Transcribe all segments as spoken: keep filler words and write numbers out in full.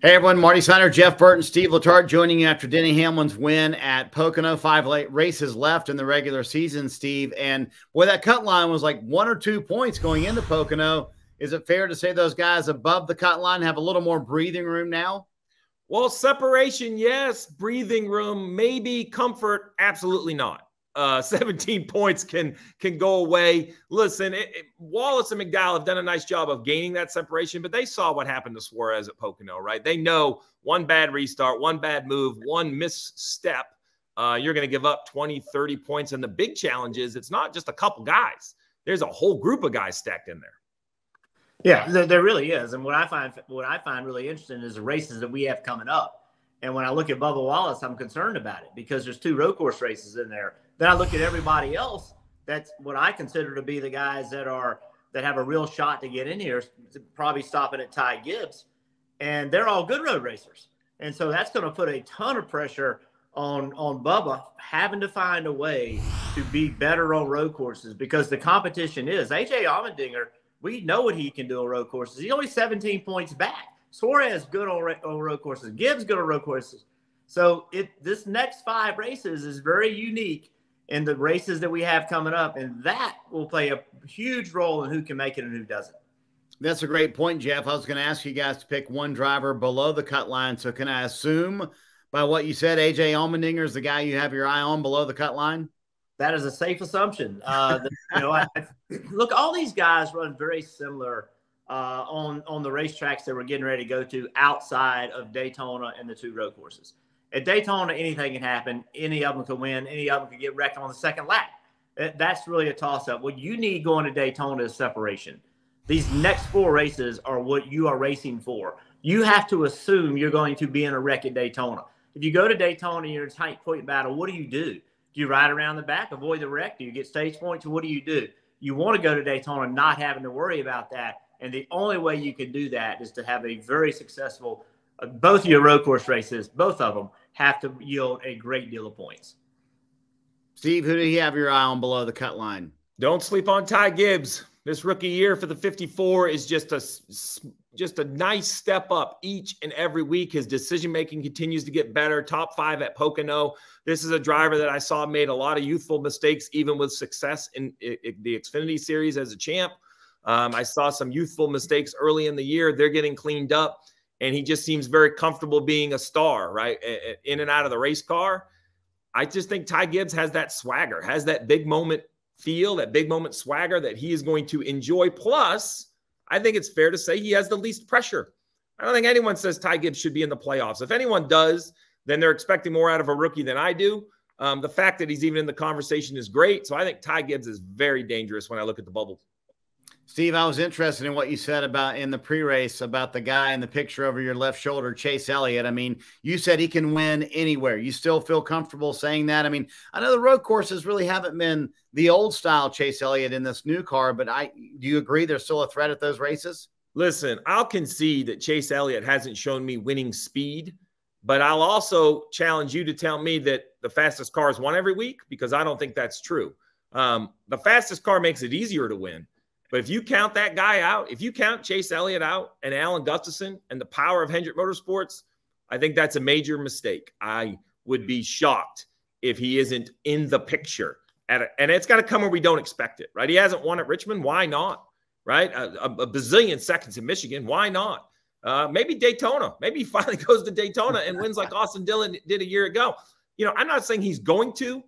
Hey everyone, Marty Snider, Jeff Burton, Steve Letarte joining you after Denny Hamlin's win at Pocono. Five late races left in the regular season, Steve. And boy, that cut line was like one or two points going into Pocono. Is it fair to say those guys above the cut line have a little more breathing room now? Well, separation, yes. Breathing room, maybe. Comfort, absolutely not. Uh, seventeen points can can go away. Listen, it, it, Wallace and McDowell have done a nice job of gaining that separation, but they saw what happened to Suarez at Pocono, right? They know one bad restart, one bad move, one misstep, uh, you're going to give up twenty, thirty points. And the big challenge is it's not just a couple guys. There's a whole group of guys stacked in there. Yeah, there, there really is. And what I find what I find really interesting is the races that we have coming up. And when I look at Bubba Wallace, I'm concerned about it because there's two road course races in there. Then I look at everybody else. That's what I consider to be the guys that are that have a real shot to get in here, probably stopping at Ty Gibbs. And they're all good road racers. And so that's going to put a ton of pressure on, on Bubba having to find a way to be better on road courses because the competition is. A J Allmendinger, we know what he can do on road courses. He's only seventeen points back. Suarez good on, on road courses. Gibbs good on road courses. So it this next five races is very unique in the races that we have coming up, and that will play a huge role in who can make it and who doesn't. That's a great point, Jeff. I was going to ask you guys to pick one driver below the cut line. So can I assume by what you said, A J Allmendinger is the guy you have your eye on below the cut line? That is a safe assumption. Uh, the, you know, I, look, all these guys run very similar uh, on, on the racetracks that we're getting ready to go to outside of Daytona and the two road courses. At Daytona, anything can happen. Any of them can win. Any of them can get wrecked on the second lap. That's really a toss-up. What you need going to Daytona is separation. These next four races are what you are racing for. You have to assume you're going to be in a wreck at Daytona. If you go to Daytona and you're in a tight point battle, what do you do? Do you ride around the back, avoid the wreck? Do you get stage points? What do you do? You want to go to Daytona not having to worry about that, and the only way you can do that is to have a very successful both of your road course races, both of them, have to yield a great deal of points. Steve, who do you have your eye on below the cut line? Don't sleep on Ty Gibbs. This rookie year for the fifty-four is just a, just a nice step up each and every week. His decision-making continues to get better. Top five at Pocono. This is a driver that I saw made a lot of youthful mistakes, even with success in the Xfinity Series as a champ. Um, I saw some youthful mistakes early in the year. They're getting cleaned up. And he just seems very comfortable being a star, right? In and out of the race car. I just think Ty Gibbs has that swagger, has that big moment feel, that big moment swagger that he is going to enjoy. Plus, I think it's fair to say he has the least pressure. I don't think anyone says Ty Gibbs should be in the playoffs. If anyone does, then they're expecting more out of a rookie than I do. Um, the fact that he's even in the conversation is great. So I think Ty Gibbs is very dangerous when I look at the bubble. Steve, I was interested in what you said about in the pre-race about the guy in the picture over your left shoulder, Chase Elliott. I mean, you said he can win anywhere. You still feel comfortable saying that? I mean, I know the road courses really haven't been the old style Chase Elliott in this new car, but I do you agree there's still a threat at those races? Listen, I'll concede that Chase Elliott hasn't shown me winning speed, but I'll also challenge you to tell me that the fastest cars won every week because I don't think that's true. Um, the fastest car makes it easier to win. But if you count that guy out, if you count Chase Elliott out and Alan Gustafson and the power of Hendrick Motorsports, I think that's a major mistake. I would be shocked if he isn't in the picture. At a, and it's got to come where we don't expect it, right? He hasn't won at Richmond. Why not, right? A, a, a bazillion seconds in Michigan. Why not? Uh, maybe Daytona. Maybe he finally goes to Daytona and wins like Austin Dillon did a year ago. You know, I'm not saying he's going to.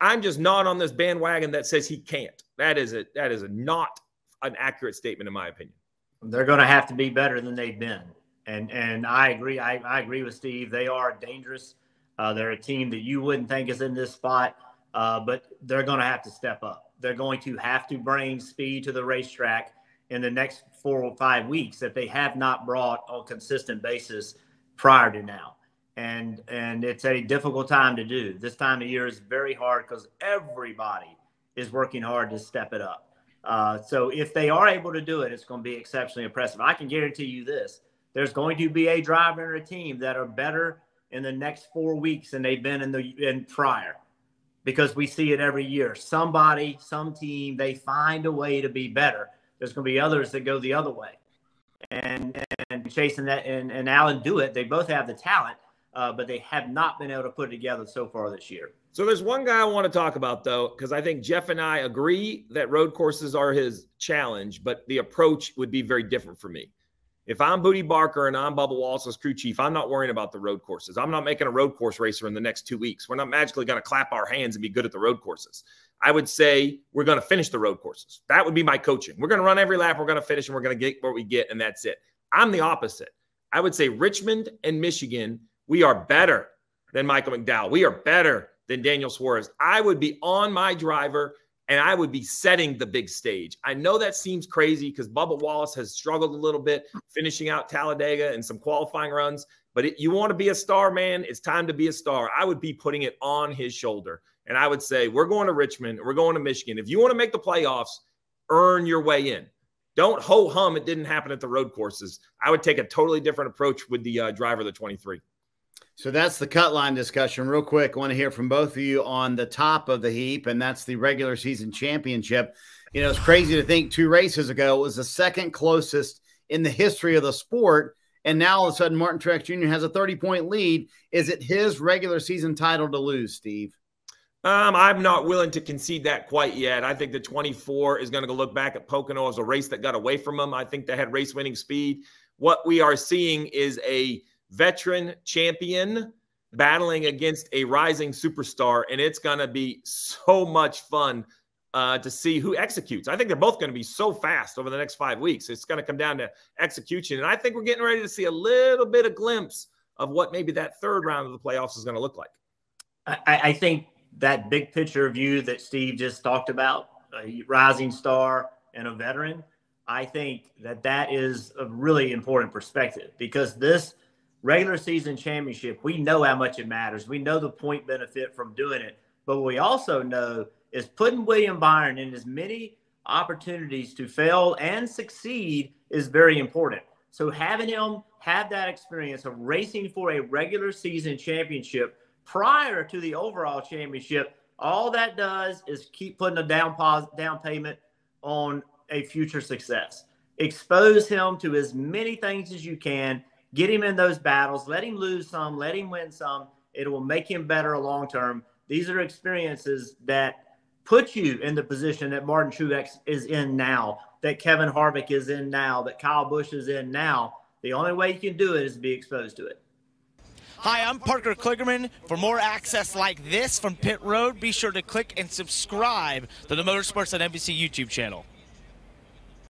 I'm just not on this bandwagon that says he can't. That is a, that is a not an accurate statement in my opinion. They're going to have to be better than they've been. And and I agree. I, I agree with Steve. They are dangerous. Uh, they're a team that you wouldn't think is in this spot, uh, but they're going to have to step up. They're going to have to bring speed to the racetrack in the next four or five weeks that they have not brought on a consistent basis prior to now. And, and it's a difficult time to do. This time of year is very hard because everybody is working hard to step it up. Uh, so if they are able to do it, it's going to be exceptionally impressive. I can guarantee you this. There's going to be a driver and a team that are better in the next four weeks than they've been in the in prior because we see it every year. Somebody, some team, they find a way to be better. There's going to be others that go the other way. and and Chase and, that, and, and Alan do it. They both have the talent, uh, but they have not been able to put it together so far this year. So there's one guy I want to talk about, though, because I think Jeff and I agree that road courses are his challenge, but the approach would be very different for me. If I'm Buddy Barker and I'm Bubba Wallace's crew chief, I'm not worrying about the road courses. I'm not making a road course racer in the next two weeks. We're not magically going to clap our hands and be good at the road courses. I would say we're going to finish the road courses. That would be my coaching. We're going to run every lap. We're going to finish, and we're going to get what we get, and that's it. I'm the opposite. I would say Richmond and Michigan, we are better than Michael McDowell. We are better than Daniel Suarez. I would be on my driver, and I would be setting the big stage. I know that seems crazy because Bubba Wallace has struggled a little bit finishing out Talladega and some qualifying runs. But it, you want to be a star, man, it's time to be a star. I would be putting it on his shoulder. And I would say, we're going to Richmond. We're going to Michigan. If you want to make the playoffs, earn your way in. Don't ho-hum. It didn't happen at the road courses. I would take a totally different approach with the uh, driver of the twenty-three. So that's the cut line discussion. Real quick, I want to hear from both of you on the top of the heap, and that's the regular season championship. You know, it's crazy to think two races ago it was the second closest in the history of the sport, and now all of a sudden Martin Truex Junior has a thirty-point lead. Is it his regular season title to lose, Steve? Um, I'm not willing to concede that quite yet. I think the twenty-four is going to look back at Pocono as a race that got away from him. I think they had race-winning speed. What we are seeing is a veteran champion battling against a rising superstar, and it's going to be so much fun uh, to see who executes. I think they're both going to be so fast over the next five weeks. It's going to come down to execution, and I think we're getting ready to see a little bit of glimpse of what maybe that third round of the playoffs is going to look like. I, I think that big picture view that Steve just talked about, a rising star and a veteran, I think that that is a really important perspective, because this regular season championship, we know how much it matters. We know the point benefit from doing it. But what we also know is putting William Byron in as many opportunities to fail and succeed is very important. So having him have that experience of racing for a regular season championship prior to the overall championship, all that does is keep putting a down, down payment on a future success. Expose him to as many things as you can. Get him in those battles. Let him lose some. Let him win some. It will make him better long term. These are experiences that put you in the position that Martin Truex is in now, that Kevin Harvick is in now, that Kyle Busch is in now. The only way you can do it is to be exposed to it. Hi, I'm Parker Kligerman. For more access like this from Pit Road, be sure to click and subscribe to the Motorsports on N B C YouTube channel.